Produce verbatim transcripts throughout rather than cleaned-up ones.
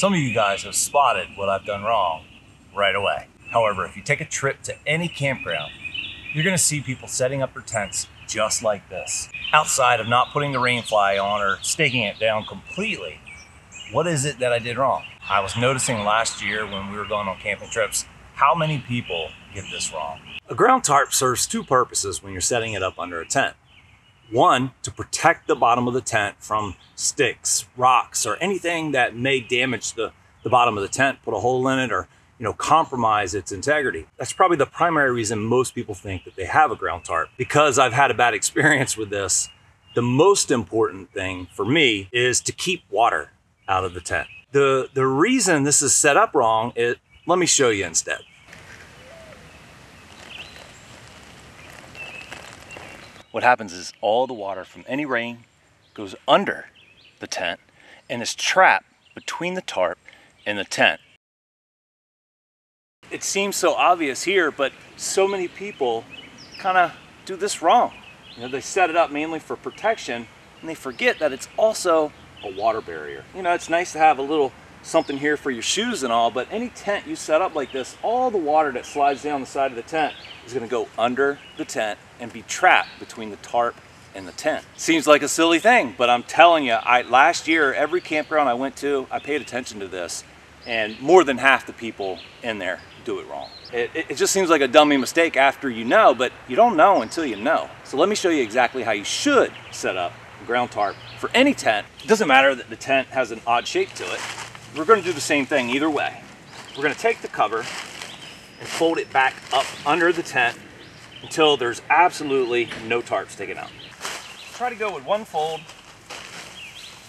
Some of you guys have spotted what I've done wrong right away. However, if you take a trip to any campground, you're gonna see people setting up their tents just like this. Outside of not putting the rain fly on or staking it down completely, what is it that I did wrong? I was noticing last year when we were going on camping trips, how many people get this wrong. A ground tarp serves two purposes when you're setting it up under a tent. One, to protect the bottom of the tent from sticks, rocks, or anything that may damage the, the bottom of the tent, put a hole in it, or you know, compromise its integrity. That's probably the primary reason most people think that they have a ground tarp. Because I've had a bad experience with this, the most important thing for me is to keep water out of the tent. The, the reason this is set up wrong, it, let me show you instead. What happens is all the water from any rain goes under the tent and is trapped between the tarp and the tent. It seems so obvious here, but so many people kind of do this wrong. You know, they set it up mainly for protection and they forget that it's also a water barrier. You know, it's nice to have a little something here for your shoes and all, but any tent you set up like this, all the water that slides down the side of the tent is gonna go under the tent and be trapped between the tarp and the tent. Seems like a silly thing, but I'm telling you, I, last year, every campground I went to, I paid attention to this, and more than half the people in there do it wrong. It, it, it just seems like a dummy mistake after you know, but you don't know until you know. So let me show you exactly how you should set up a ground tarp for any tent. It doesn't matter that the tent has an odd shape to it. We're gonna do the same thing either way. We're gonna take the cover and fold it back up under the tent until there's absolutely no tarp sticking out. Try to go with one fold,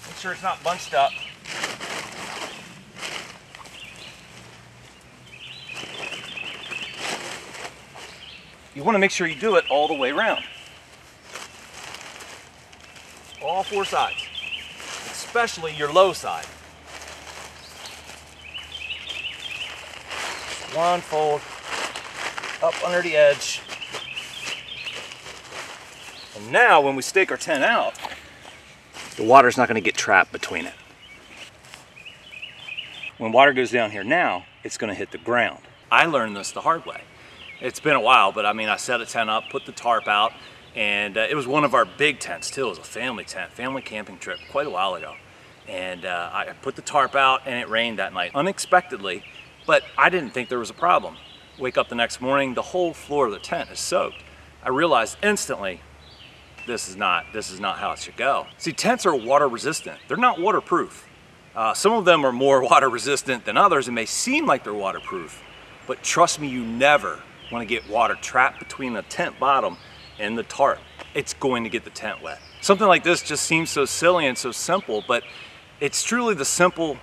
make sure it's not bunched up. You want to make sure you do it all the way around. All four sides, especially your low side. One fold up under the edge. And now when we stake our tent out, the water's not going to get trapped between it. When water goes down here now, it's going to hit the ground. I learned this the hard way. It's been a while, but I mean, I set a tent up, put the tarp out, and uh, it was one of our big tents too. It was a family tent, family camping trip, quite a while ago. And uh, I put the tarp out and it rained that night, unexpectedly, but I didn't think there was a problem. Wake up the next morning, the whole floor of the tent is soaked. I realized instantly, this is not, this is not how it should go. See, tents are water resistant. They're not waterproof. Uh, some of them are more water resistant than others and may seem like they're waterproof, but trust me, you never want to get water trapped between the tent bottom and the tarp. It's going to get the tent wet. Something like this just seems so silly and so simple, but it's truly the simple,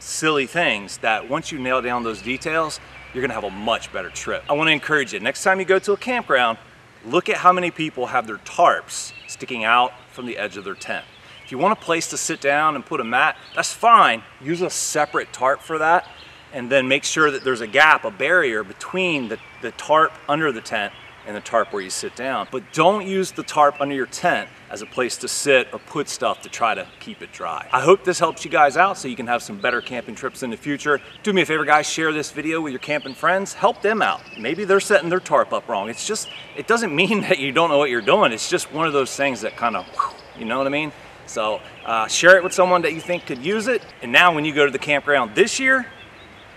silly things that once you nail down those details, you're gonna have a much better trip. I want to encourage you, next time you go to a campground, look at how many people have their tarps sticking out from the edge of their tent. If you want a place to sit down and put a mat, that's fine. Use a separate tarp for that, and then make sure that there's a gap, a barrier between the, the tarp under the tent and the tarp where you sit down. But don't use the tarp under your tent as a place to sit or put stuff to try to keep it dry. I hope this helps you guys out so you can have some better camping trips in the future. Do me a favor, guys, share this video with your camping friends. Help them out. Maybe they're setting their tarp up wrong. It's just, it doesn't mean that you don't know what you're doing. It's just one of those things that kind of, you know what I mean? So uh, share it with someone that you think could use it. And now when you go to the campground this year,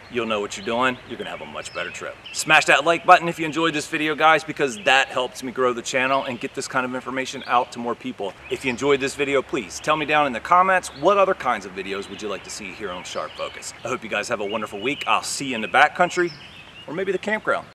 you'll know what you're doing. You're gonna have a much better trip. Smash that like button if you enjoyed this video, guys, because that helps me grow the channel and get this kind of information out to more people. If you enjoyed this video, please tell me down in the comments what other kinds of videos would you like to see here on Sharp Focus. I hope you guys have a wonderful week. I'll see you in the backcountry or maybe the campground.